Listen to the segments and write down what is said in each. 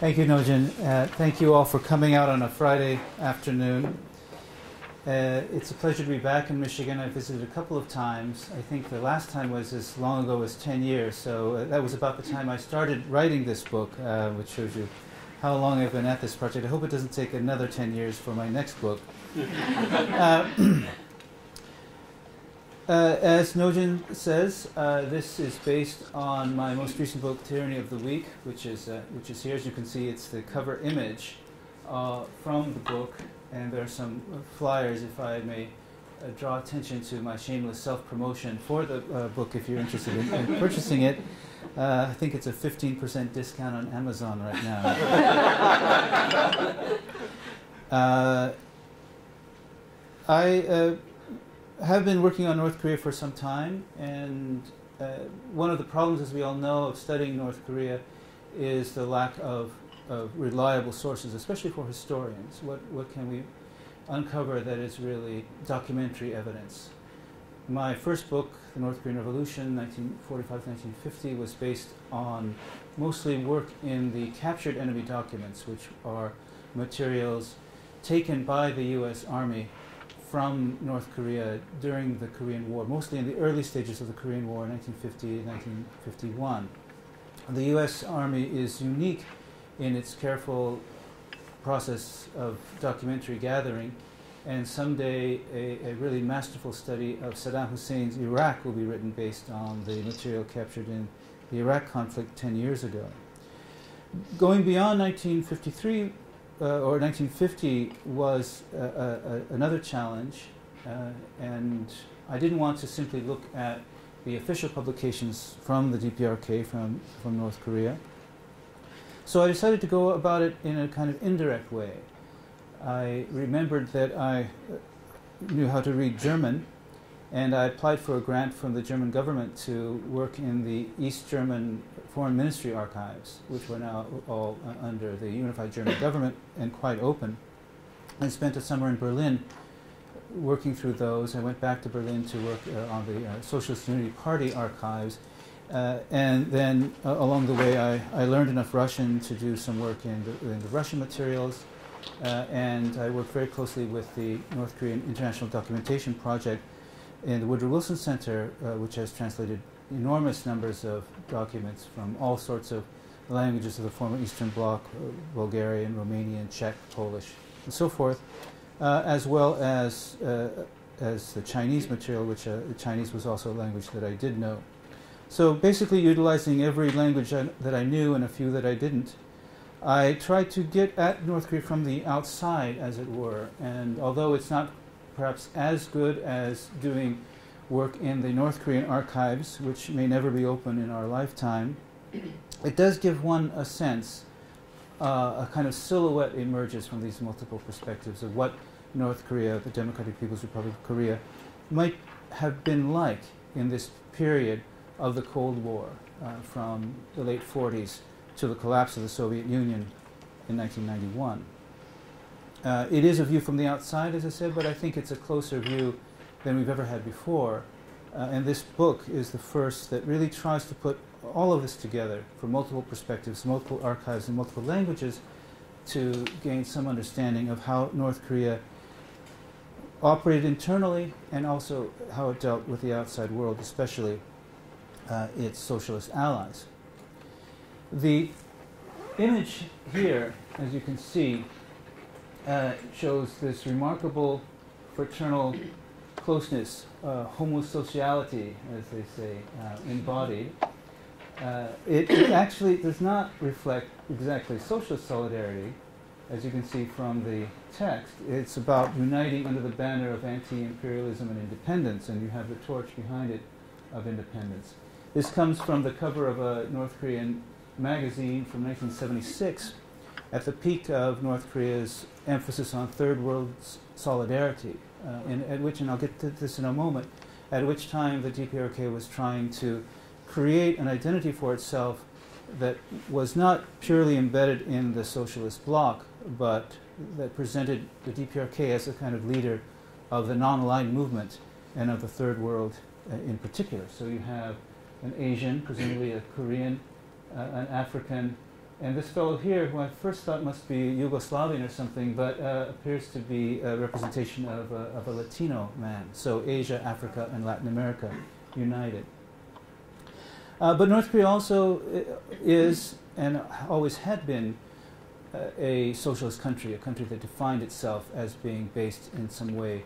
Thank you, Nojin. Thank you all for coming out on a Friday afternoon. It's a pleasure to be back in Michigan. I visited a couple of times. I think the last time was as long ago as 10 years, so that was about the time I started writing this book, which shows you how long I've been at this project. I hope it doesn't take another 10 years for my next book. As Nojin says, this is based on my most recent book, Tyranny of the Weak, which is here. As you can see, it's the cover image from the book. And there are some flyers, if I may draw attention to my shameless self-promotion for the book if you're interested in purchasing it. I think it's a 15% discount on Amazon right now. I have been working on North Korea for some time, and one of the problems, as we all know, of studying North Korea is the lack of reliable sources, especially for historians. What can we uncover that is really documentary evidence? My first book, The North Korean Revolution, 1945-1950, was based on mostly work in the captured enemy documents, which are materials taken by the U.S. Army from North Korea during the Korean War, mostly in the early stages of the Korean War, 1950, 1951. The U.S. Army is unique in its careful process of documentary gathering, and someday a really masterful study of Saddam Hussein's Iraq will be written based on the material captured in the Iraq conflict 10 years ago. Going beyond 1953 or 1950 was another challenge, and I didn't want to simply look at the official publications from the DPRK, from North Korea. So I decided to go about it in a kind of indirect way. I remembered that I knew how to read German, and I applied for a grant from the German government to work in the East German Foreign Ministry archives, which were now all under the unified German government and quite open, and spent a summer in Berlin working through those. I went back to Berlin to work on the Socialist Unity Party archives. And then along the way, I learned enough Russian to do some work in the Russian materials, and I worked very closely with the North Korean International Documentation Project in the Woodrow-Wilson Center, which has translated enormous numbers of documents from all sorts of languages of the former Eastern Bloc, Bulgarian, Romanian, Czech, Polish, and so forth, as well as the Chinese material, which the Chinese was also a language that I did know. So basically utilizing every language that I knew and a few that I didn't, I tried to get at North Korea from the outside, as it were. And although it's not perhaps as good as doing work in the North Korean archives, which may never be open in our lifetime, it does give one a sense, a kind of silhouette emerges from these multiple perspectives of what North Korea, the Democratic People's Republic of Korea, might have been like in this period of the Cold War, from the late 40s to the collapse of the Soviet Union in 1991. It is a view from the outside, as I said, but I think it's a closer view than we've ever had before. And this book is the first that really tries to put all of this together from multiple perspectives, multiple archives, and multiple languages to gain some understanding of how North Korea operated internally and also how it dealt with the outside world, especially its socialist allies. The image here, as you can see, shows this remarkable fraternal closeness, homosociality, as they say, embodied. It actually does not reflect exactly socialist solidarity, as you can see from the text. It's about uniting under the banner of anti-imperialism and independence, and you have the torch behind it of independence. This comes from the cover of a North Korean magazine from 1976 at the peak of North Korea's emphasis on Third World solidarity, and I'll get to this in a moment, at which time the DPRK was trying to create an identity for itself that was not purely embedded in the socialist bloc, but that presented the DPRK as a kind of leader of the non-aligned movement and of the Third World in particular. So you have an Asian, presumably a Korean, an African, And this fellow here, who I first thought must be Yugoslavian or something, but appears to be a representation of a Latino man. So Asia, Africa, and Latin America united. But North Korea also is, and always had been, a socialist country, a country that defined itself as being based in some way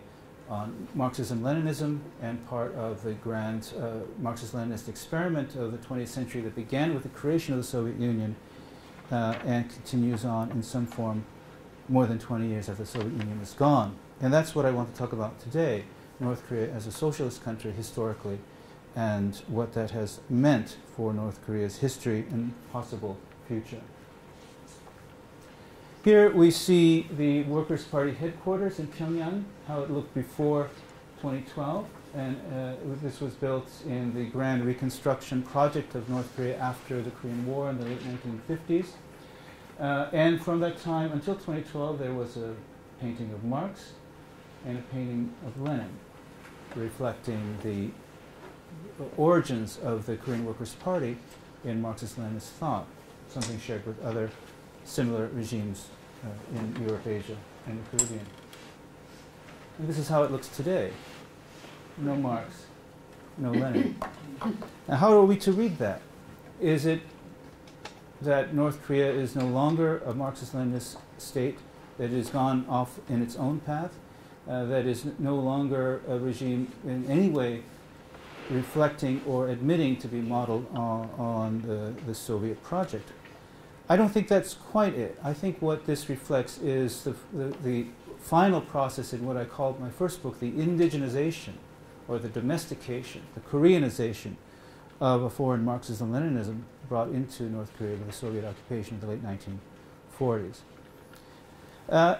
on Marxism-Leninism, and part of the grand Marxist-Leninist experiment of the 20th century that began with the creation of the Soviet Union and continues on in some form more than 20 years after the Soviet Union was gone. And that's what I want to talk about today, North Korea as a socialist country historically, and what that has meant for North Korea's history and possible future. Here we see the Workers' Party headquarters in Pyongyang, how it looked before 2012. And this was built in the grand reconstruction project of North Korea after the Korean War in the late 1950s. And from that time until 2012, there was a painting of Marx and a painting of Lenin, reflecting the origins of the Korean Workers' Party in Marxist-Leninist thought, something shared with other similar regimes in Europe, Asia, and the Caribbean. And this is how it looks today. No Marx, no Lenin. Now, how are we to read that? Is it that North Korea is no longer a Marxist-Leninist state, that it has gone off in its own path, that is no longer a regime in any way reflecting or admitting to be modeled on the Soviet project? I don't think that's quite it. I think what this reflects is the final process in what I called my first book, the indigenization, or the domestication, the Koreanization of a foreign Marxism-Leninism brought into North Korea by the Soviet occupation of the late 1940s.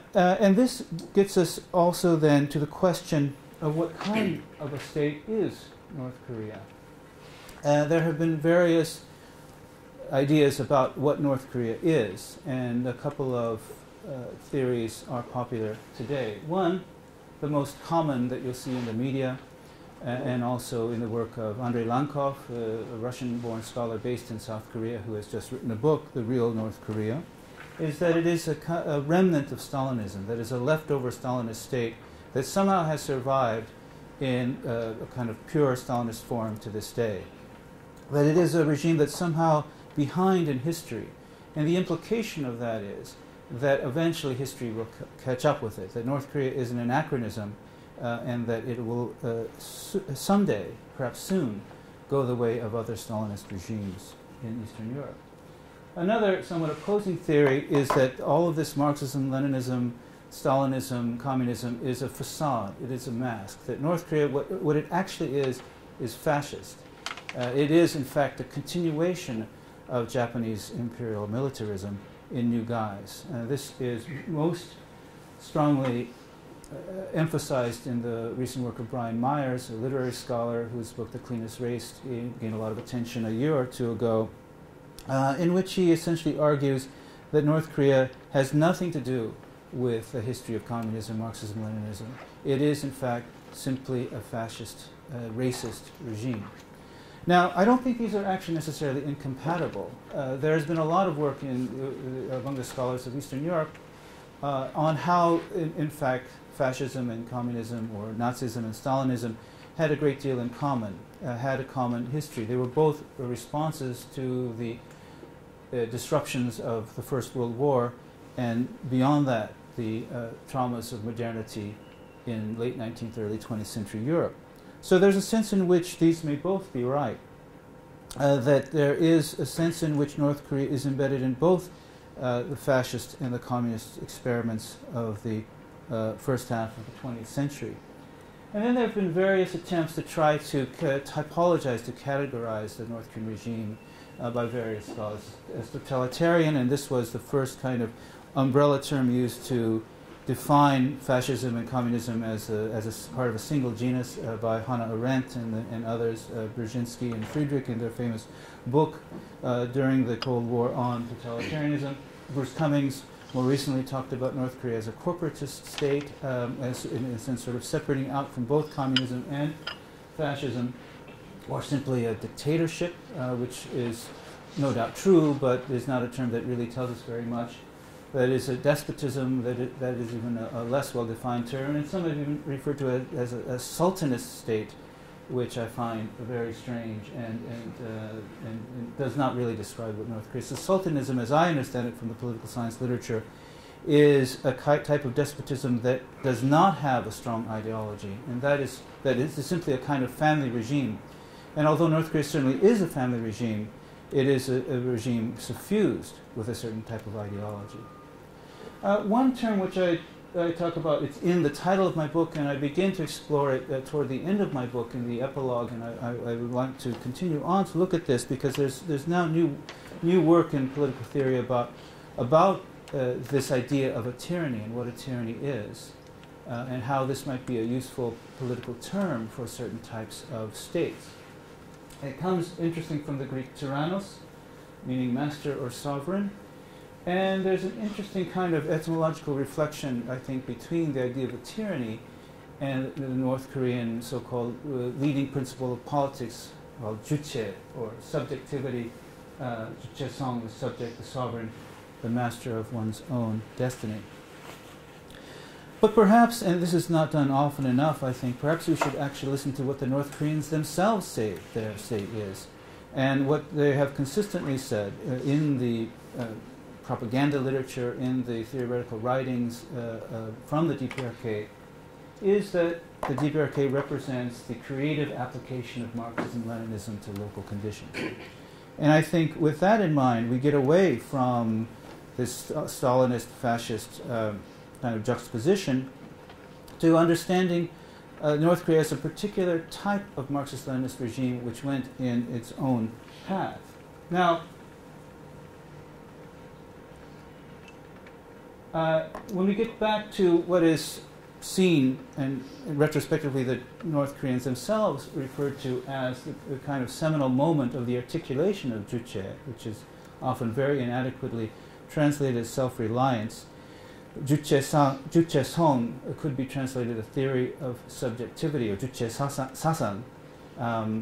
And this gets us also then to the question of what kind of a state is North Korea. There have been various ideas about what North Korea is, and a couple of theories are popular today. One, the most common that you'll see in the media, and also in the work of Andrei Lankov, a Russian-born scholar based in South Korea who has just written a book, The Real North Korea, is that it is a remnant of Stalinism, that is a leftover Stalinist state that somehow has survived in a kind of pure Stalinist form to this day. That it is a regime that's somehow behind in history. And the implication of that is that eventually history will catch up with it, that North Korea is an anachronism, and that it will someday, perhaps soon, go the way of other Stalinist regimes in Eastern Europe. Another somewhat opposing theory is that all of this Marxism, Leninism, Stalinism, communism is a facade, it is a mask, that North Korea, what it actually is fascist. It is, in fact, a continuation of Japanese imperial militarism in new guise. This is most strongly emphasized in the recent work of Brian Myers, a literary scholar whose book The Cleanest Race gained a lot of attention a year or two ago, in which he essentially argues that North Korea has nothing to do with the history of communism, Marxism, Leninism. It is, in fact, simply a fascist, racist regime. Now, I don't think these are actually necessarily incompatible. There has been a lot of work in, among the scholars of Eastern Europe on how, in fact, fascism and communism, or Nazism and Stalinism, had a great deal in common, had a common history. They were both responses to the disruptions of the First World War, and beyond that, the traumas of modernity in late 19th, early 20th century Europe. So there's a sense in which these may both be right, that there is a sense in which North Korea is embedded in both the fascist and the communist experiments of the first half of the 20th century. And then there have been various attempts to try to typologize, to categorize the North Korean regime by various scholars as totalitarian, and this was the first kind of umbrella term used to define fascism and communism as a part of a single genus by Hannah Arendt and others, Brzezinski and Friedrich, in their famous book during the Cold War on totalitarianism. Bruce Cummings more recently talked about North Korea as a corporatist state, as in a sense sort of separating out from both communism and fascism, or simply a dictatorship, which is no doubt true, but is not a term that really tells us very much. That is a despotism, that is even a less well-defined term, and some have even referred to it as a sultanist state, which I find very strange and does not really describe what North Korea is. So sultanism, as I understand it from the political science literature, is a type of despotism that does not have a strong ideology, and that is simply a kind of family regime. And although North Korea certainly is a family regime, it is a regime suffused with a certain type of ideology. One term which I talk about, it's in the title of my book, and I begin to explore it toward the end of my book in the epilogue, and I would like to continue on to look at this, because there's now new work in political theory about this idea of a tyranny and what a tyranny is, and how this might be a useful political term for certain types of states. It comes, interesting, from the Greek tyrannos, meaning master or sovereign. And there's an interesting kind of etymological reflection, I think, between the idea of a tyranny and the North Korean so-called leading principle of politics called juche, or subjectivity. Juche-sung, the subject, the sovereign, the master of one's own destiny. But perhaps, and this is not done often enough, I think, perhaps we should actually listen to what the North Koreans themselves say their state is. And what they have consistently said in the propaganda literature, in the theoretical writings from the DPRK, is that the DPRK represents the creative application of Marxism-Leninism to local conditions. And I think with that in mind, we get away from this Stalinist, fascist kind of juxtaposition to understanding North Korea as a particular type of Marxist-Leninist regime which went in its own path. Now, when we get back to what is seen, and retrospectively the North Koreans themselves referred to as the kind of seminal moment of the articulation of juche, which is often very inadequately translated as self-reliance, juche-sung could be translated a theory of subjectivity, or juche-sasang,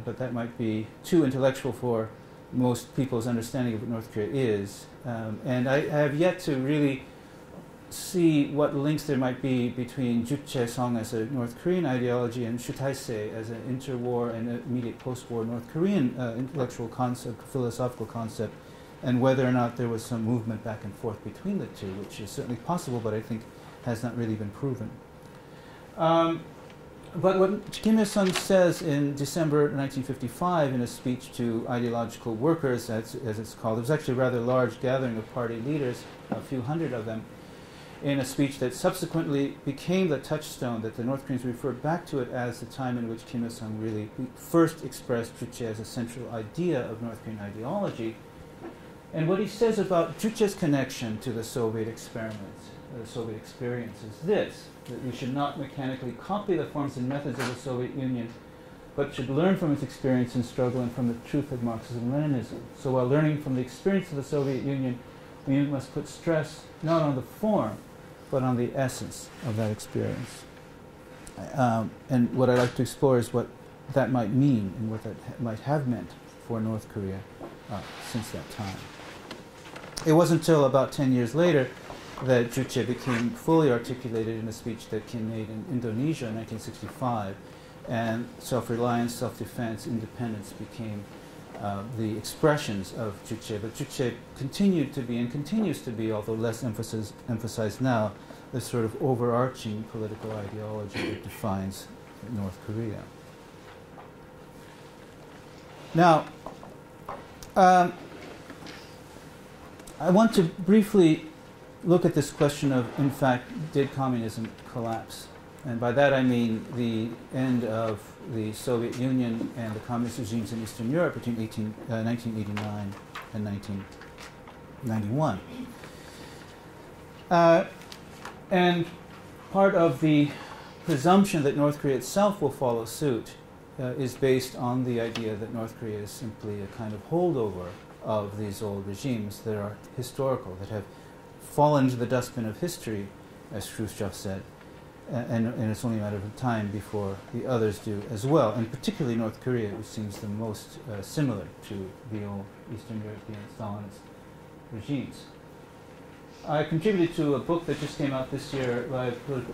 but that might be too intellectual for most people's understanding of what North Korea is. And I have yet to really see what links there might be between juche-sung as a North Korean ideology and shutaise as an interwar and immediate post-war North Korean intellectual concept, philosophical concept, and whether or not there was some movement back and forth between the two, which is certainly possible, but I think has not really been proven. But what Kim Il-sung says in December 1955 in a speech to ideological workers, as it's called, it was actually a rather large gathering of party leaders, a few hundred of them, in a speech that subsequently became the touchstone that the North Koreans referred back to it as the time in which Kim Il-sung really first expressed juche as a central idea of North Korean ideology. And what he says about juche's connection to the Soviet experiments, the Soviet experience, is this: that we should not mechanically copy the forms and methods of the Soviet Union, but should learn from its experience and struggle and from the truth of Marxism-Leninism. So while learning from the experience of the Soviet Union, we must put stress not on the form, but on the essence of that experience. And what I'd like to explore is what that might mean and what that might have meant for North Korea since that time. It wasn't until about 10 years later that juche became fully articulated in a speech that Kim made in Indonesia in 1965, and self-reliance, self-defense, independence became the expressions of juche. But juche continued to be, and continues to be, although less emphasized now, the sort of overarching political ideology that defines North Korea. Now, I want to briefly look at this question of, in fact, did communism collapse? And by that I mean the end of the Soviet Union and the communist regimes in Eastern Europe between 1989 and 1991. And part of the presumption that North Korea itself will follow suit is based on the idea that North Korea is simply a kind of holdover of these old regimes that are historical, that have fallen to the dustbin of history, as Khrushchev said, and it's only a matter of time before the others do as well, and particularly North Korea, which seems the most similar to the old Eastern European Stalinist regimes. I contributed to a book that just came out this year,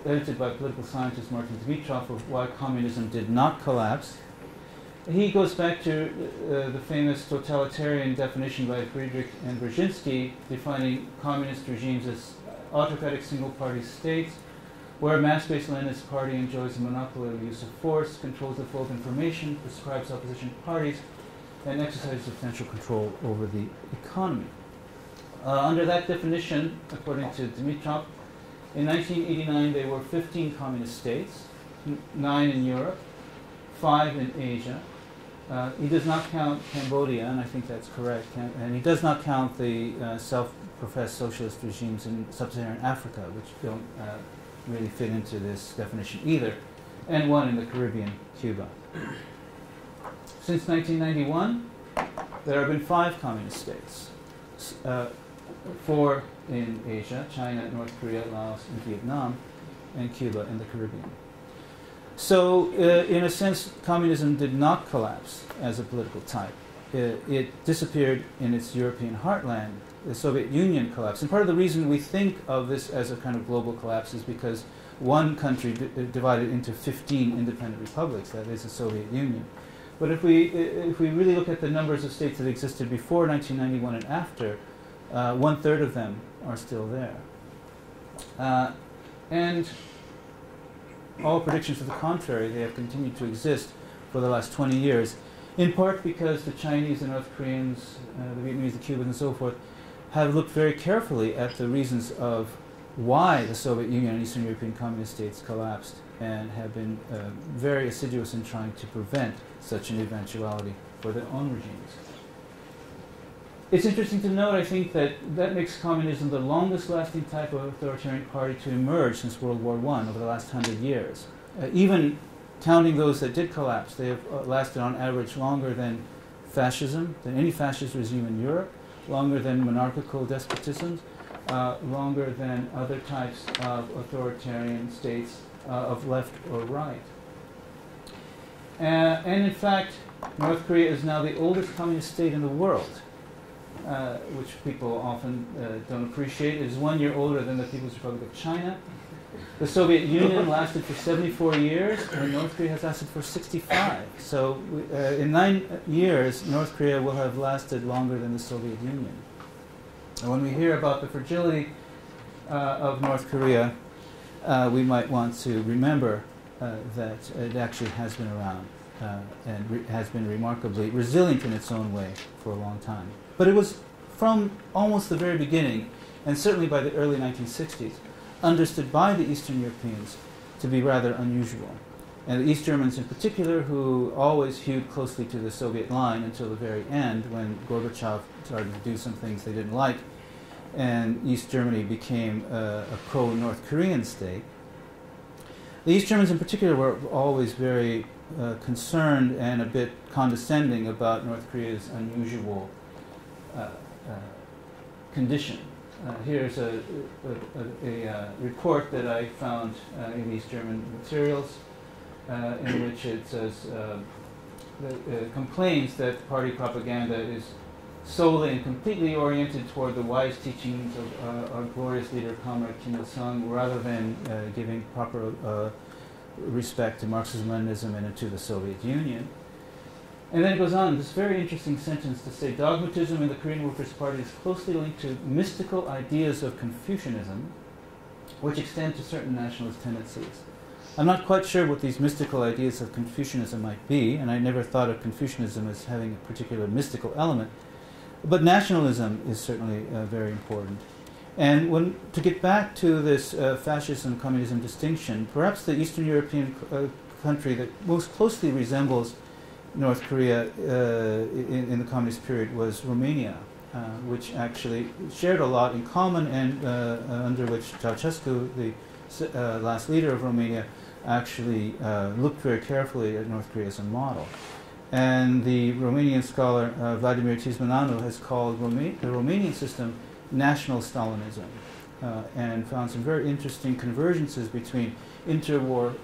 edited by political scientist Martin Dmitrov, of Why Communism Did Not Collapse. He goes back to the famous totalitarian definition by Friedrich and Brzezinski, defining communist regimes as autocratic single-party states where a mass-based landless party enjoys a monopoly of the use of force, controls the flow of information, prescribes opposition parties, and exercises substantial control over the economy. Under that definition, according to Dimitrov, in 1989 there were 15 communist states, 9 in Europe, 5 in Asia. He does not count Cambodia, and I think that's correct, and he does not count the self-professed socialist regimes in sub-Saharan Africa, which don't really fit into this definition either, and 1 in the Caribbean, Cuba. Since 1991, there have been 5 communist states. 4 in Asia, China, North Korea, Laos, and Vietnam, and Cuba in the Caribbean. So, in a sense, communism did not collapse as a political type. It disappeared in its European heartland. The Soviet Union collapsed. And part of the reason we think of this as a kind of global collapse is because one country divided into 15 independent republics, that is the Soviet Union. But if we really look at the numbers of states that existed before 1991 and after, 1/3 of them are still there. And all predictions to the contrary, they have continued to exist for the last 20 years, in part because the Chinese, the North Koreans, the Vietnamese, the Cubans, and so forth, have looked very carefully at the reasons of why the Soviet Union and Eastern European communist states collapsed, and have been very assiduous in trying to prevent such an eventuality for their own regimes. It's interesting to note, I think, that makes communism the longest-lasting type of authoritarian party to emerge since World War I over the last 100 years. Even counting those that did collapse, they have lasted on average longer than fascism, than any fascist regime in Europe, longer than monarchical despotisms, longer than other types of authoritarian states of left or right. And in fact, North Korea is now the oldest communist state in the world, which people often don't appreciate. It is 1 year older than the People's Republic of China. The Soviet Union lasted for 74 years, and North Korea has lasted for 65. So in 9 years, North Korea will have lasted longer than the Soviet Union. And when we hear about the fragility of North Korea, we might want to remember that it actually has been around and has been remarkably resilient in its own way for a long time. But it was from almost the very beginning, and certainly by the early 1960s, understood by the Eastern Europeans to be rather unusual. And the East Germans in particular, who always hewed closely to the Soviet line until the very end, when Gorbachev started to do some things they didn't like, and East Germany became a pro-North Korean state. The East Germans in particular were always very concerned and a bit condescending about North Korea's unusual condition. Here's a report that I found in East German materials in which it says, complains that party propaganda is solely and completely oriented toward the wise teachings of our glorious leader, Comrade Kim Il-sung, rather than giving proper respect to Marxism-Leninism and to the Soviet Union. And then it goes on, this very interesting sentence to say, dogmatism in the Korean Workers' Party is closely linked to mystical ideas of Confucianism, which extend to certain nationalist tendencies. I'm not quite sure what these mystical ideas of Confucianism might be, and I never thought of Confucianism as having a particular mystical element. But nationalism is certainly very important. And to get back to this fascism-communism distinction, perhaps the Eastern European country that most closely resembles North Korea in the communist period was Romania, which actually shared a lot in common, and under which Ceausescu, the last leader of Romania, actually looked very carefully at North Korea as a model. And the Romanian scholar Vladimir Tismaneanu has called the Romanian system national Stalinism. and found some very interesting convergences between interwar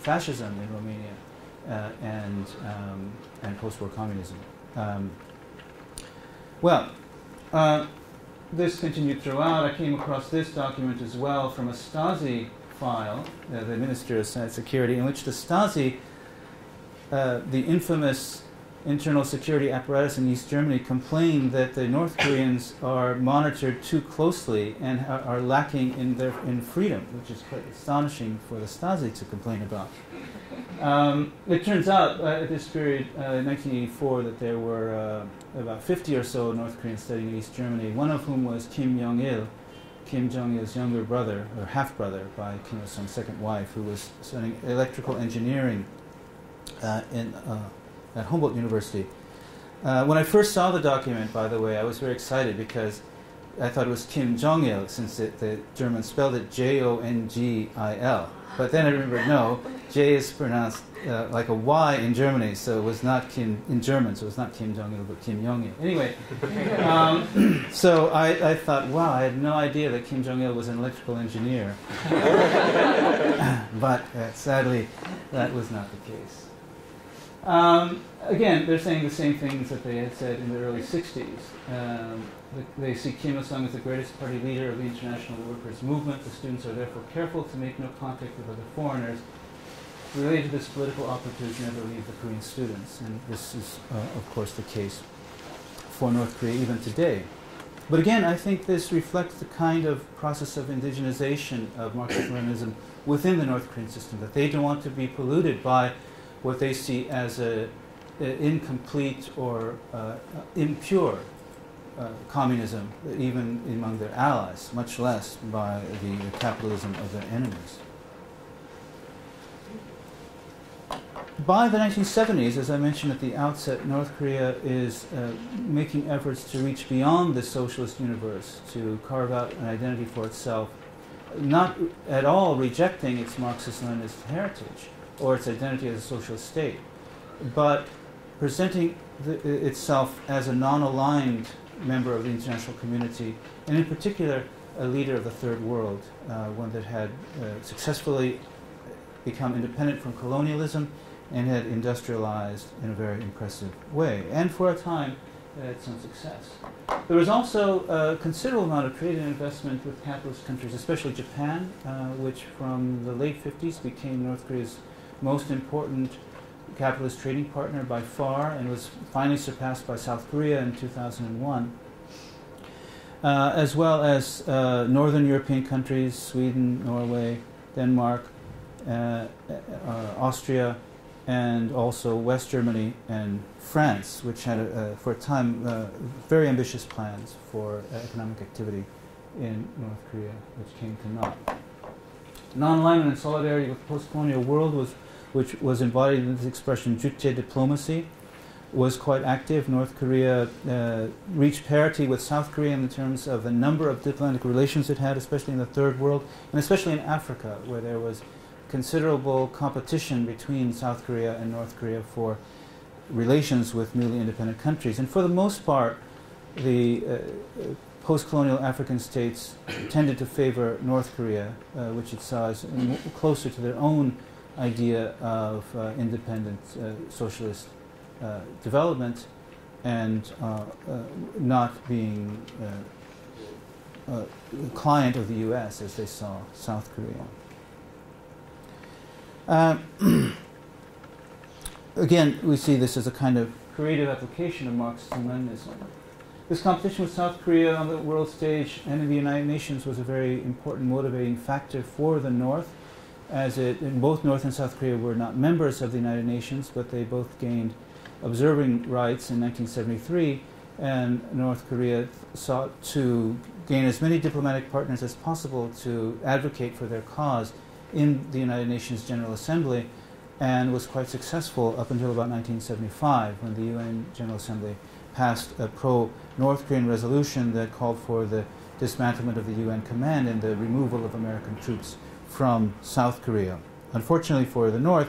fascism in Romania and post-war communism. This continued throughout. I came across this document as well from a Stasi file, the Ministry of Security, in which the Stasi, the infamous internal security apparatus in East Germany, complained that the North Koreans are monitored too closely and are lacking in freedom, which is quite astonishing for the Stasi to complain about. It turns out at this period, in 1984, that there were about 50 or so North Koreans studying in East Germany, one of whom was Kim Jong-il, Kim Jong-il's younger brother, or half-brother by Kim Il-sung's second wife, who was studying electrical engineering at Humboldt University. When I first saw the document, by the way, I was very excited because I thought it was Kim Jong-il, since the Germans spelled it J-O-N-G-I-L. But then I remembered, no, J is pronounced like a Y in Germany, so it was not Kim, in German, so it was not Kim Jong-il, but Kim Jong-il. Anyway, so I thought, wow, I had no idea that Kim Jong-il was an electrical engineer. But sadly, that was not the case. Again, they're saying the same things that they had said in the early 60s. They see Kim Il-sung as the greatest party leader of the international workers' movement. The students are therefore careful to make no contact with other foreigners. Related to this, political operatives never leave the Korean students. And this is, of course, the case for North Korea even today. But again, I think this reflects the kind of process of indigenization of Marxist-Leninism within the North Korean system, that they don't want to be polluted by what they see as an incomplete or impure communism, even among their allies, much less by the capitalism of their enemies. By the 1970s, as I mentioned at the outset, North Korea is making efforts to reach beyond the socialist universe, to carve out an identity for itself, not at all rejecting its Marxist-Leninist heritage or its identity as a social state, but presenting itself as a non-aligned member of the international community, and in particular, a leader of the Third World, one that had successfully become independent from colonialism and had industrialized in a very impressive way, and for a time, had some success. There was also a considerable amount of trade and investment with capitalist countries, especially Japan, which from the late 50s became North Korea's most important capitalist trading partner by far, and was finally surpassed by South Korea in 2001, as well as northern European countries, Sweden, Norway, Denmark, Austria, and also West Germany and France, which had, for a time, very ambitious plans for economic activity in North Korea, which came to naught. Non-alignment and solidarity with the post-colonial world, which was embodied in this expression, juche diplomacy, was quite active. North Korea reached parity with South Korea in terms of the number of diplomatic relations it had, especially in the Third World, and especially in Africa, where there was considerable competition between South Korea and North Korea for relations with newly independent countries. And for the most part, the post-colonial African states tended to favor North Korea, which it saw as closer to their own idea of independent socialist development, and not being a client of the U.S. as they saw South Korea. Again, we see this as a kind of creative application of Marxism-Leninism. This competition with South Korea on the world stage and in the United Nations was a very important motivating factor for the North, as both North and South Korea were not members of the United Nations, but they both gained observing rights in 1973, and North Korea sought to gain as many diplomatic partners as possible to advocate for their cause in the United Nations General Assembly, and was quite successful up until about 1975, when the UN General Assembly passed a pro-North Korean resolution that called for the dismantlement of the UN command and the removal of American troops from South Korea. Unfortunately for the North,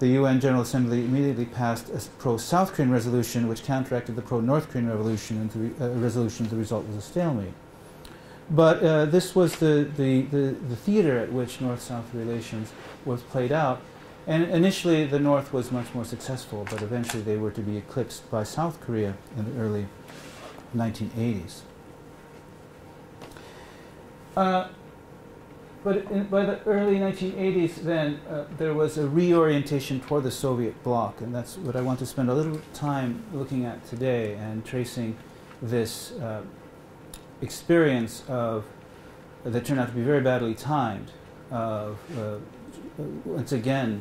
the UN General Assembly immediately passed a pro-South Korean resolution which counteracted the pro-North Korean resolution, and the result was a stalemate. But this was the theater at which North-South relations was played out. And initially, the North was much more successful, but eventually they were to be eclipsed by South Korea in the early 1980s. By the early 1980s, then, there was a reorientation toward the Soviet bloc, and that's what I want to spend a little time looking at today and tracing this experience of that turned out to be very badly timed, of once again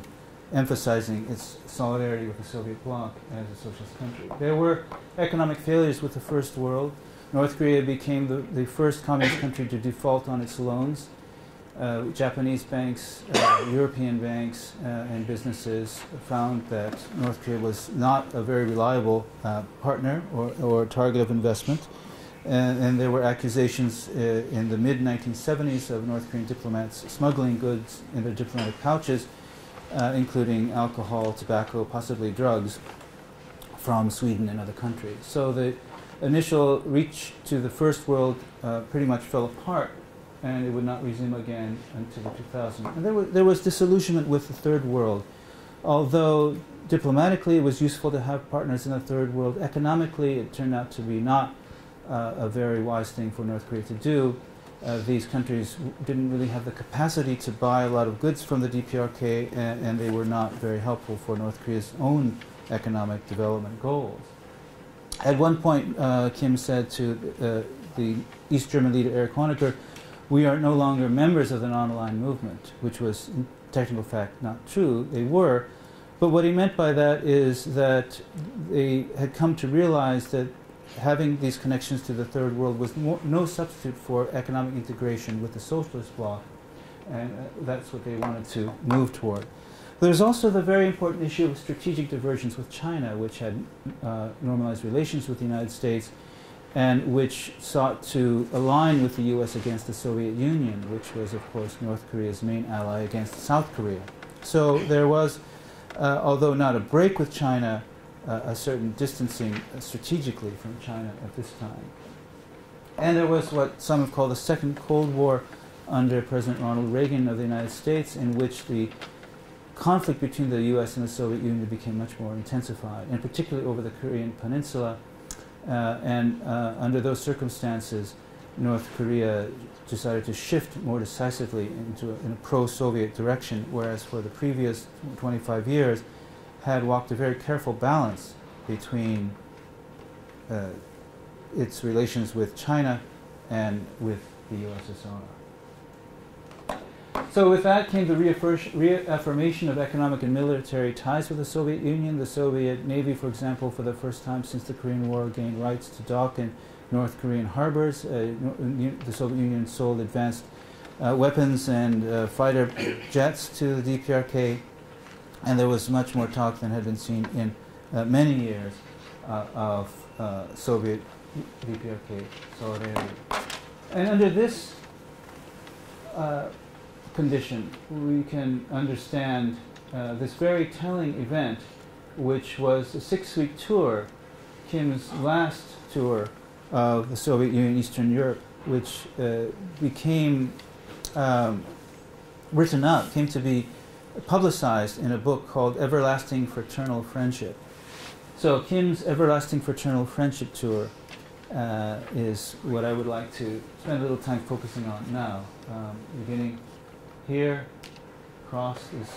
emphasizing its solidarity with the Soviet bloc as a socialist country. There were economic failures with the First World. North Korea became the first communist country to default on its loans. Japanese banks, European banks, and businesses found that North Korea was not a very reliable partner or target of investment. And there were accusations in the mid-1970s of North Korean diplomats smuggling goods in their diplomatic pouches, including alcohol, tobacco, possibly drugs, from Sweden and other countries. So the initial reach to the First World pretty much fell apart, and it would not resume again until 2000. And there was disillusionment with the Third World. Although diplomatically it was useful to have partners in the Third World, economically it turned out to be not a very wise thing for North Korea to do. These countries didn't really have the capacity to buy a lot of goods from the DPRK, and they were not very helpful for North Korea's own economic development goals. At one point, Kim said to the East German leader Erich Honecker, "We are no longer members of the non-aligned movement," which was, in technical fact, not true. They were. But what he meant by that is that they had come to realize that having these connections to the Third World was no substitute for economic integration with the socialist bloc, and that's what they wanted to move toward. There's also the very important issue of strategic divergence with China, which had normalized relations with the United States, and which sought to align with the U.S. against the Soviet Union, which was, of course, North Korea's main ally against South Korea. So there was, although not a break with China, a certain distancing strategically from China at this time. And there was what some have called the Second Cold War under President Ronald Reagan of the United States, in which the conflict between the U.S. and the Soviet Union became much more intensified, and particularly over the Korean Peninsula. And under those circumstances, North Korea decided to shift more decisively into in a pro-Soviet direction, whereas for the previous 25 years had walked a very careful balance between its relations with China and with the USSR. So with that came the reaffirmation of economic and military ties with the Soviet Union. The Soviet Navy, for example, for the first time since the Korean War, gained rights to dock in North Korean harbors. The Soviet Union sold advanced weapons and fighter jets to the DPRK, and there was much more talk than had been seen in many years of Soviet DPRK solidarity. And under this condition, we can understand this very telling event, which was a six-week tour, Kim's last tour of the Soviet Union, Eastern Europe, which became written up, came to be publicized in a book called Everlasting Fraternal Friendship. So Kim's Everlasting Fraternal Friendship Tour is what I would like to spend a little time focusing on now, beginning here, across this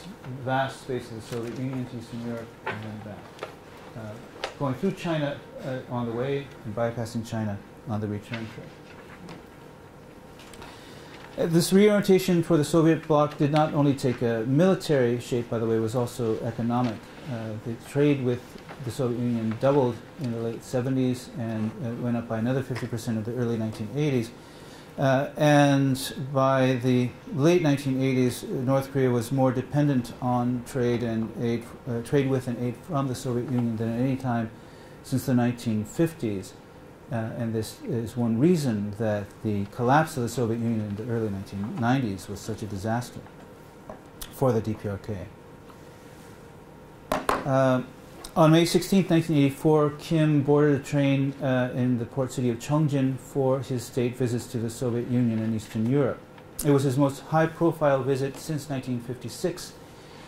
vast space of the Soviet Union to Eastern Europe, and then back. Going through China on the way and bypassing China on the return trip. This reorientation for the Soviet bloc did not only take a military shape, by the way, it was also economic. The trade with the Soviet Union doubled in the late 70s and went up by another 50% in the early 1980s. And by the late 1980s, North Korea was more dependent on trade and aid, trade with and aid from the Soviet Union than at any time since the 1950s. And this is one reason that the collapse of the Soviet Union in the early 1990s was such a disaster for the DPRK. On May 16, 1984, Kim boarded a train in the port city of Chongjin for his state visits to the Soviet Union and Eastern Europe. It was his most high-profile visit since 1956.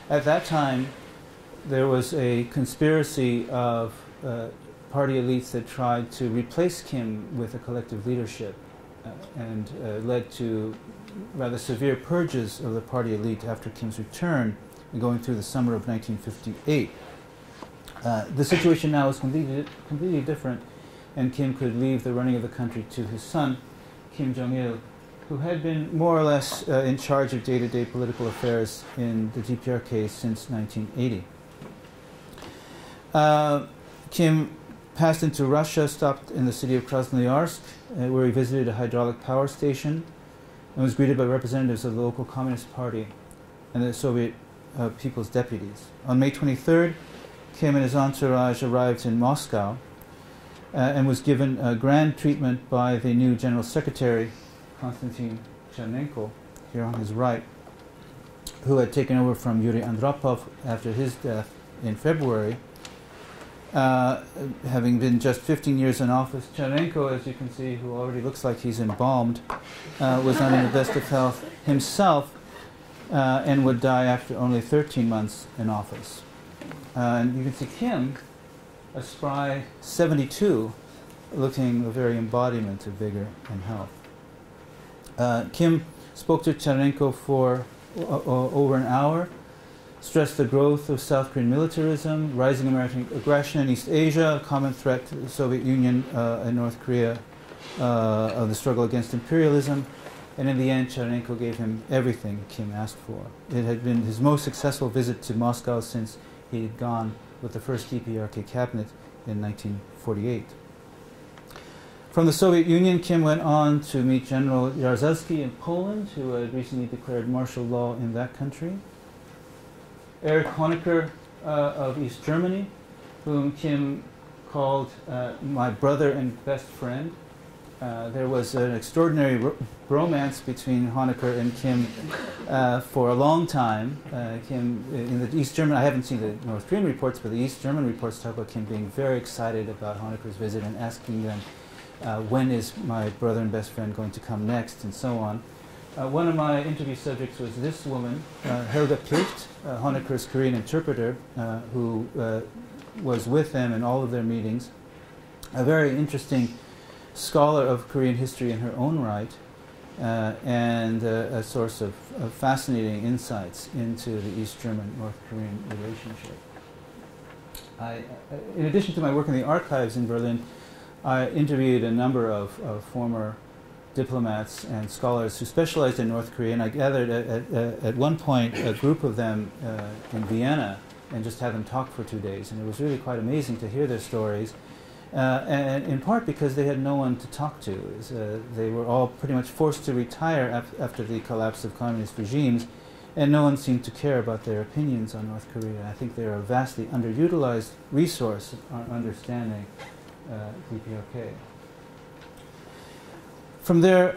At that time, there was a conspiracy of party elites that tried to replace Kim with a collective leadership and led to rather severe purges of the party elite after Kim's return, going through the summer of 1958. The situation now is completely different, and Kim could leave the running of the country to his son, Kim Jong-il, who had been more or less in charge of day-to-day political affairs in the DPRK since 1980. Kim passed into Russia, stopped in the city of Krasnoyarsk, where he visited a hydraulic power station, and was greeted by representatives of the local Communist Party and the Soviet People's Deputies. On May 23rd, Kim and his entourage arrived in Moscow and was given a grand treatment by the new General Secretary, Konstantin Chernenko, here on his right, who had taken over from Yuri Andropov after his death in February. Having been just 15 years in office, Chernenko, as you can see, who already looks like he's embalmed, was not in the best of health himself and would die after only 13 months in office. And you can see Kim, a spry 72, looking the very embodiment of vigor and health. Kim spoke to Chernenko for over an hour, stressed the growth of South Korean militarism, rising American aggression in East Asia, a common threat to the Soviet Union and North Korea of the struggle against imperialism. And in the end, Chernenko gave him everything Kim asked for. It had been his most successful visit to Moscow since he had gone with the first DPRK cabinet in 1948. From the Soviet Union, Kim went on to meet General Jaruzelski in Poland, who had recently declared martial law in that country. Erich Honecker of East Germany, whom Kim called my brother and best friend. There was an extraordinary romance between Honecker and Kim for a long time. Kim, in the East German, I haven't seen the North Korean reports, but the East German reports talk about Kim being very excited about Honecker's visit and asking them, when is my brother and best friend going to come next, and so on. One of my interview subjects was this woman, Helga Pfift, Honecker's Korean interpreter, who was with them in all of their meetings. A very interesting scholar of Korean history in her own right, and a source of fascinating insights into the East German-North Korean relationship. In addition to my work in the archives in Berlin, I interviewed a number of former diplomats and scholars who specialized in North Korea, and I gathered at one point a group of them in Vienna and just had them talk for 2 days, and it was really quite amazing to hear their stories. And in part because they had no one to talk to. They were all pretty much forced to retire after the collapse of communist regimes, and no one seemed to care about their opinions on North Korea. I think they're a vastly underutilized resource on understanding DPRK. From there,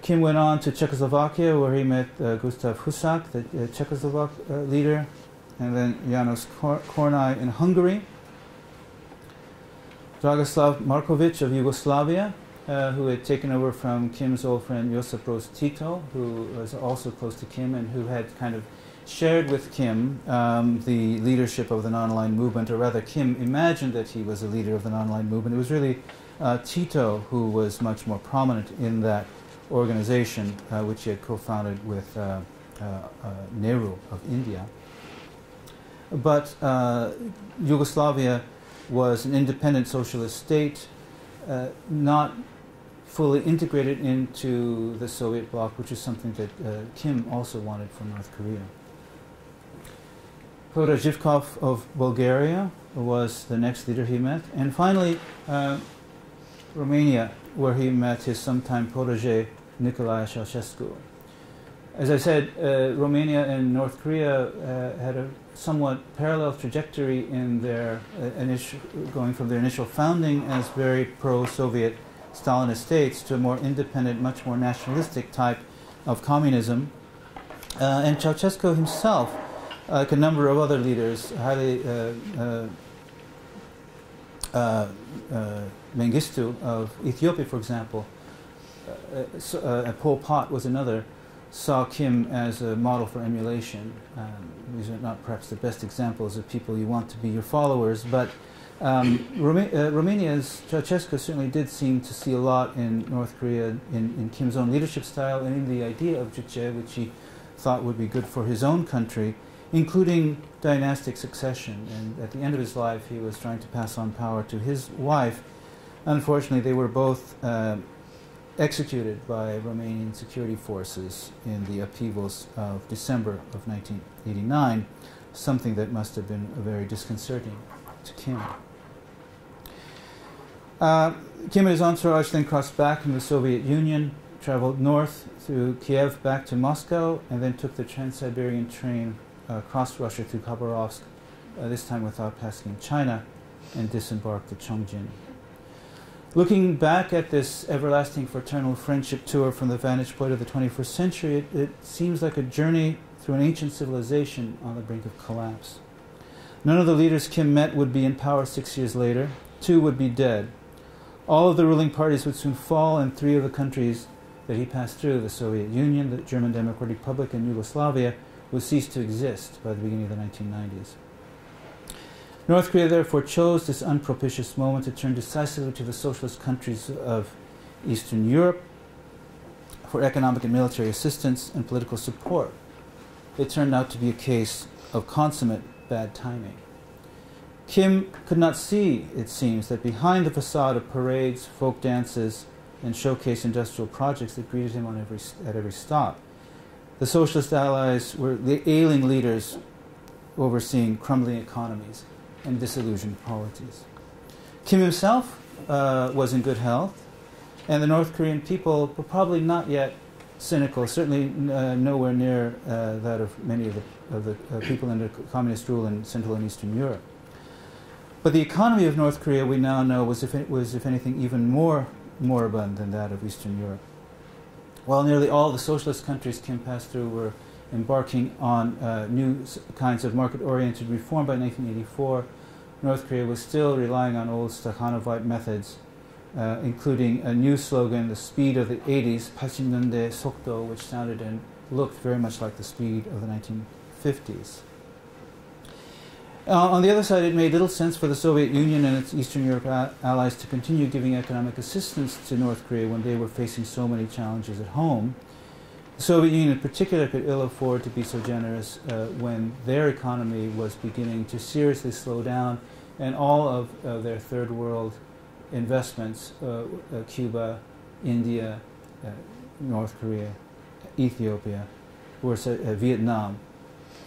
Kim went on to Czechoslovakia, where he met Gustav Husak, the Czechoslovak leader, and then Janos Kornai in Hungary. Dragoslav Markovic of Yugoslavia, who had taken over from Kim's old friend Josip Broz Tito, who was also close to Kim and who had kind of shared with Kim the leadership of the non-aligned movement, or rather Kim imagined that he was a leader of the non-aligned movement. It was really Tito who was much more prominent in that organization, which he had co-founded with Nehru of India. But Yugoslavia was an independent socialist state, not fully integrated into the Soviet bloc, which is something that Kim also wanted from North Korea. Todor Zhivkov of Bulgaria was the next leader he met. And finally, Romania, where he met his sometime protégé, Nicolae Ceausescu. As I said, Romania and North Korea had a somewhat parallel trajectory in their going from their initial founding as very pro-Soviet Stalinist states to a more independent, much more nationalistic type of communism. And Ceausescu himself like a number of other leaders, highly Mengistu of Ethiopia, for example, Pol Pot was another, saw Kim as a model for emulation. These are not perhaps the best examples of people you want to be your followers, but Romania's Ceausescu certainly did seem to see a lot in North Korea in Kim's own leadership style and in the idea of juche, which he thought would be good for his own country, including dynastic succession. And at the end of his life, he was trying to pass on power to his wife. Unfortunately, they were both executed by Romanian security forces in the upheavals of December of 1989, something that must have been very disconcerting to Kim. Kim and his entourage then crossed back in the Soviet Union, traveled north through Kiev back to Moscow, and then took the Trans-Siberian train across Russia through Khabarovsk, this time without passing China, and disembarked at Chongjin. Looking back at this everlasting fraternal friendship tour from the vantage point of the 21st century, it seems like a journey through an ancient civilization on the brink of collapse. None of the leaders Kim met would be in power 6 years later. Two would be dead. All of the ruling parties would soon fall, and three of the countries that he passed through, the Soviet Union, the German Democratic Republic, and Yugoslavia, would cease to exist by the beginning of the 1990s. North Korea therefore chose this unpropitious moment to turn decisively to the socialist countries of Eastern Europe for economic and military assistance and political support. It turned out to be a case of consummate bad timing. Kim could not see, it seems, that behind the facade of parades, folk dances, and showcase industrial projects that greeted him on at every stop, the socialist allies were the ailing leaders overseeing crumbling economies and disillusioned polities. Kim himself was in good health, and the North Korean people were probably not yet cynical, certainly nowhere near that of many of the people under communist rule in Central and Eastern Europe. But the economy of North Korea, we now know, was, if anything, even more moribund than that of Eastern Europe. While nearly all the socialist countries Kim passed through were embarking on new kinds of market-oriented reform by 1984, North Korea was still relying on old Stakhanovite methods, including a new slogan, the speed of the 80s, "80년대 속도," which sounded and looked very much like the speed of the 1950s. On the other side, it made little sense for the Soviet Union and its Eastern Europe allies to continue giving economic assistance to North Korea when they were facing so many challenges at home. The Soviet Union in particular could ill afford to be so generous when their economy was beginning to seriously slow down, and all of their third world investments, Cuba, India, North Korea, Ethiopia, Vietnam,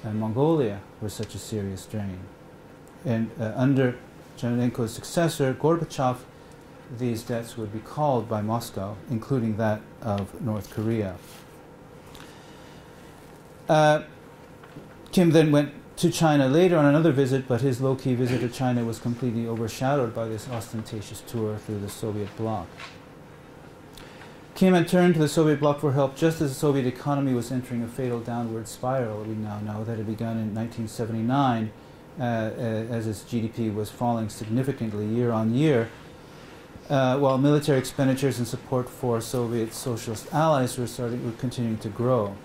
and Mongolia, were such a serious drain. And under Chernenko's successor, Gorbachev, these debts would be called by Moscow, including that of North Korea. Kim then went to China later on another visit, but his low-key visit to China was completely overshadowed by this ostentatious tour through the Soviet bloc. Kim had turned to the Soviet bloc for help just as the Soviet economy was entering a fatal downward spiral, we now know, that had begun in 1979 as its GDP was falling significantly year on year, while military expenditures and support for Soviet socialist allies were continuing to grow.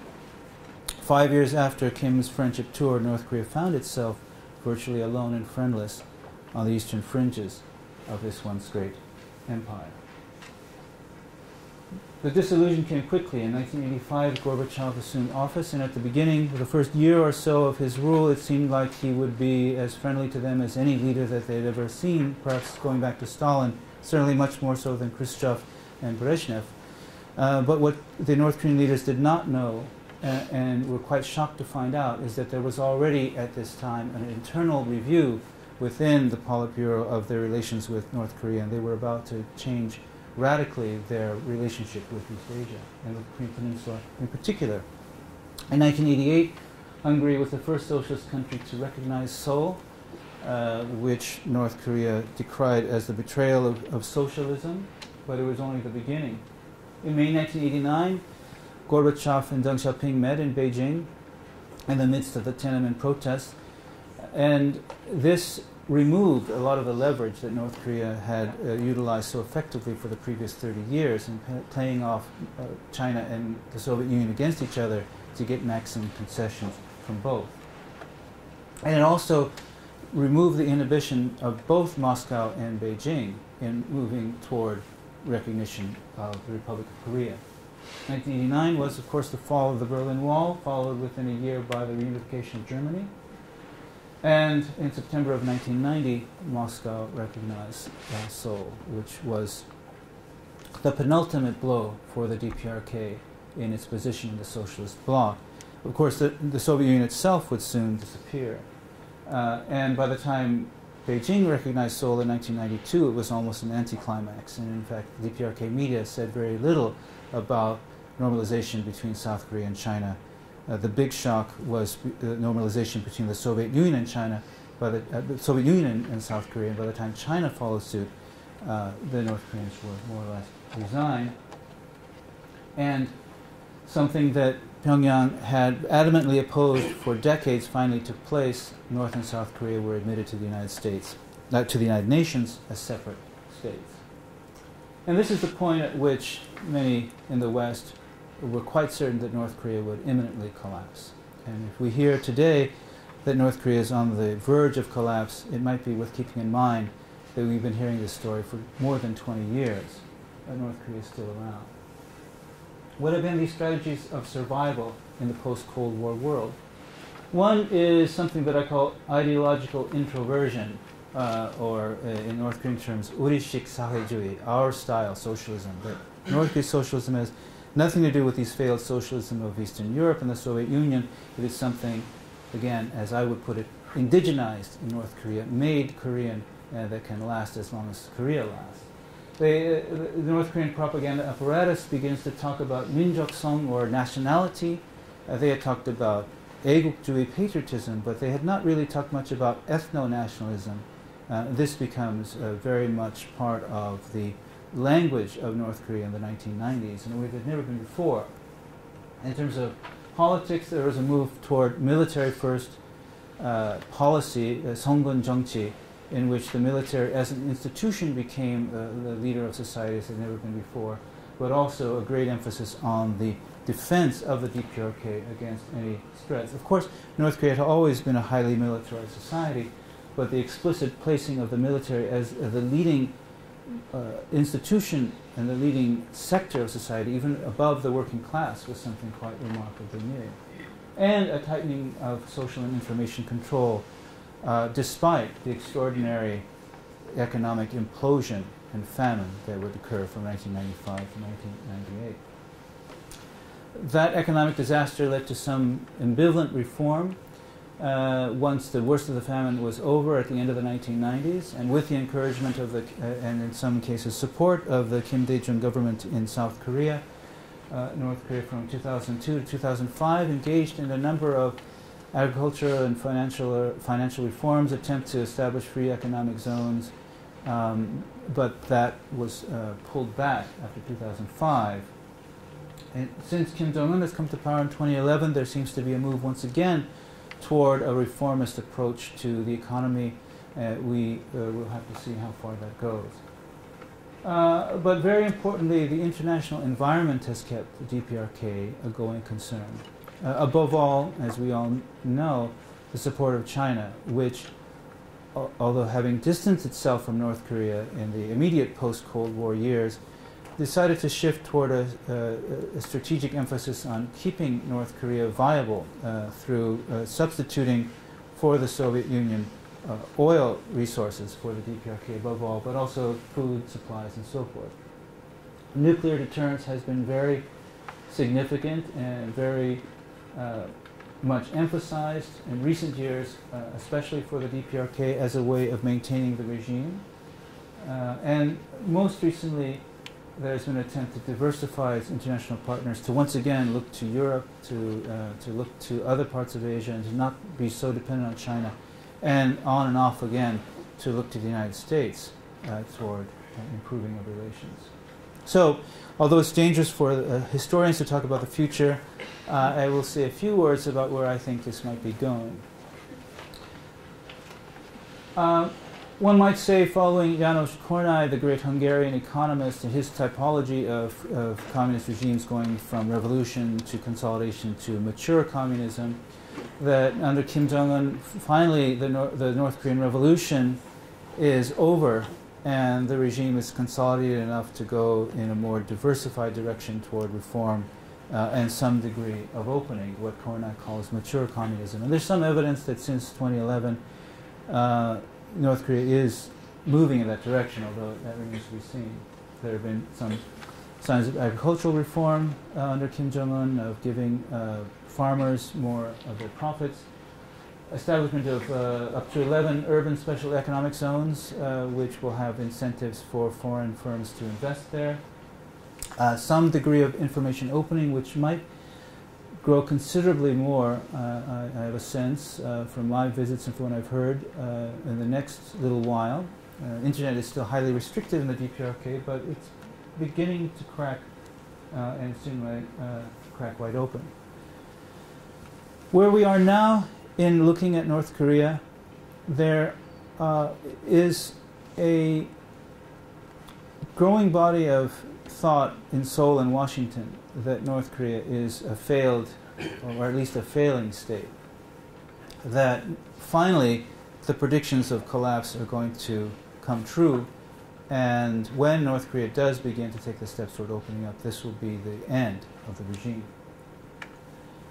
5 years after Kim's friendship tour, North Korea found itself virtually alone and friendless on the eastern fringes of this once great empire. The disillusion came quickly. In 1985, Gorbachev assumed office, and at the beginning, for the first year or so of his rule, it seemed like he would be as friendly to them as any leader that they'd ever seen, perhaps going back to Stalin, certainly much more so than Khrushchev and Brezhnev. But what the North Korean leaders did not know, and were quite shocked to find out, is that there was already at this time an internal review within the Politburo of their relations with North Korea, and they were about to change radically their relationship with East Asia and the Korean Peninsula in particular. In 1988, Hungary was the first socialist country to recognize Seoul, which North Korea decried as the betrayal of socialism, but it was only the beginning. In May 1989, Gorbachev and Deng Xiaoping met in Beijing in the midst of the Tiananmen protests. And this removed a lot of the leverage that North Korea had utilized so effectively for the previous 30 years in playing off China and the Soviet Union against each other to get maximum concessions from both. And it also removed the inhibition of both Moscow and Beijing in moving toward recognition of the Republic of Korea. 1989 was, of course, the fall of the Berlin Wall, followed within a year by the reunification of Germany. And in September of 1990, Moscow recognized Seoul, which was the penultimate blow for the DPRK in its position in the socialist bloc. Of course, the Soviet Union itself would soon disappear. And by the time Beijing recognized Seoul in 1992, it was almost an anticlimax. And in fact, the DPRK media said very little about normalization between South Korea and China. The big shock was normalization between the Soviet Union and China, by the Soviet Union and South Korea. And by the time China followed suit, the North Koreans were more or less resigned. And something that Pyongyang had adamantly opposed for decades finally took place. North and South Korea were admitted to the United States, to the United Nations as separate states. And this is the point at which many in the West were quite certain that North Korea would imminently collapse. And if we hear today that North Korea is on the verge of collapse, it might be worth keeping in mind that we've been hearing this story for more than 20 years, and North Korea is still around. What have been these strategies of survival in the post-Cold War world? One is something that I call ideological introversion, or in North Korean terms, urishik sahaejuyi, our style socialism. But North Korean socialism has nothing to do with these failed socialism of Eastern Europe and the Soviet Union. It is something, again, as I would put it, indigenized in North Korea, made Korean, that can last as long as Korea lasts. The North Korean propaganda apparatus begins to talk about minjeokseong, or nationality. They had talked about 애국주의, patriotism, but they had not really talked much about ethno-nationalism. This becomes very much part of the language of North Korea in the 1990s in a way that had never been before. In terms of politics, there was a move toward military-first policy, 성군 정치, in which the military as an institution became the leader of society as it had never been before, but also a great emphasis on the defense of the DPRK against any threats. Of course, North Korea had always been a highly militarized society, but the explicit placing of the military as the leading institution and the leading sector of society, even above the working class, was something quite remarkably new. And a tightening of social and information control, despite the extraordinary economic implosion and famine that would occur from 1995 to 1998. That economic disaster led to some ambivalent reform. Once the worst of the famine was over at the end of the 1990s, and with the encouragement of the, and in some cases support of the Kim Dae-jung government in South Korea, North Korea from 2002 to 2005 engaged in a number of agricultural and financial reforms, attempt to establish free economic zones, but that was pulled back after 2005. And since Kim Jong-un has come to power in 2011, there seems to be a move once again toward a reformist approach to the economy. We will have to see how far that goes. But very importantly, the international environment has kept the DPRK a going concern. Above all, as we all know, the support of China, which, although having distanced itself from North Korea in the immediate post-Cold War years, decided to shift toward a strategic emphasis on keeping North Korea viable through substituting for the Soviet Union oil resources for the DPRK above all, but also food, supplies, and so forth. Nuclear deterrence has been very significant and very much emphasized in recent years, especially for the DPRK, as a way of maintaining the regime. And most recently, there's been an attempt to diversify its international partners, to once again look to Europe, to look to other parts of Asia, and to not be so dependent on China, and on and off again to look to the United States toward improving of relations. So, although it's dangerous for historians to talk about the future, I will say a few words about where I think this might be going. One might say, following Janos Kornai, the great Hungarian economist, and his typology of communist regimes going from revolution to consolidation to mature communism, that under Kim Jong-un, finally the North Korean Revolution is over and the regime is consolidated enough to go in a more diversified direction toward reform and some degree of opening, what Kornai calls mature communism. And there's some evidence that since 2011, North Korea is moving in that direction, although that remains to be seen. There have been some signs of agricultural reform under Kim Jong-un, of giving farmers more of their profits, establishment of up to 11 urban special economic zones, which will have incentives for foreign firms to invest there, some degree of information opening, which might grow considerably more, I have a sense, from my visits and from what I've heard, in the next little while. Internet is still highly restricted in the DPRK, but it's beginning to crack and soon crack wide open. Where we are now in looking at North Korea, there is a growing body of thought in Seoul and Washington that North Korea is a failed, or at least a failing state, that finally the predictions of collapse are going to come true, and when North Korea does begin to take the steps toward opening up, this will be the end of the regime.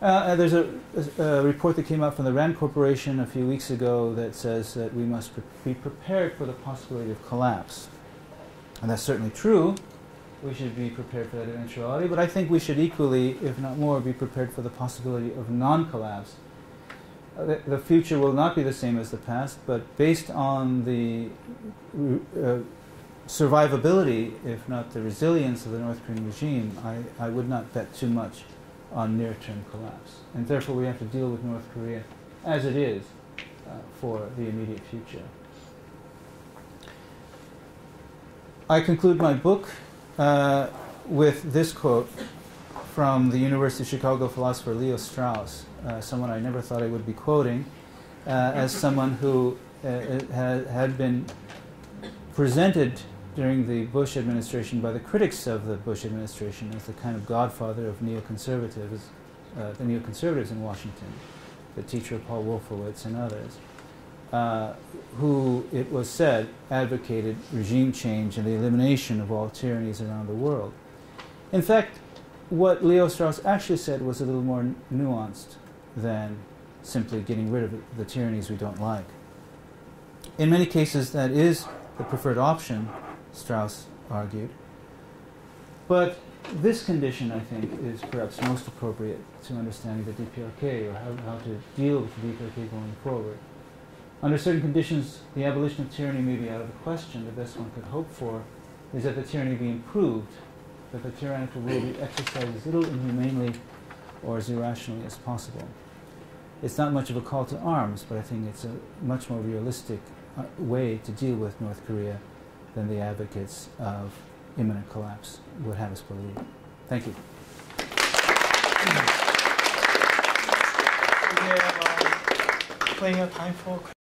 There's a report that came out from the RAND Corporation a few weeks ago that says that we must be prepared for the possibility of collapse, and that's certainly true. We should be prepared for that eventuality, but I think we should equally, if not more, be prepared for the possibility of non-collapse. The future will not be the same as the past, but based on the survivability, if not the resilience of the North Korean regime, I would not bet too much on near-term collapse. And therefore we have to deal with North Korea as it is for the immediate future. I conclude my book with this quote from the University of Chicago philosopher Leo Strauss, someone I never thought I would be quoting, as someone who had been presented during the Bush administration by the critics of the Bush administration as the kind of godfather of neoconservatives, the neoconservatives in Washington, the teacher Paul Wolfowitz and others, who, it was said, advocated regime change and the elimination of all tyrannies around the world. In fact, what Leo Strauss actually said was a little more nuanced than simply getting rid of the tyrannies we don't like. In many cases, that is the preferred option, Strauss argued. But this condition, I think, is perhaps most appropriate to understanding the DPRK, or how to deal with the DPRK going forward. Under certain conditions, the abolition of tyranny may be out of the question. The best one could hope for is that the tyranny be improved, that the tyrannical rule be exercised as little inhumanely or as irrationally as possible. It's not much of a call to arms, but I think it's a much more realistic way to deal with North Korea than the advocates of imminent collapse would have us believe. Thank you. We have plenty of time for questions.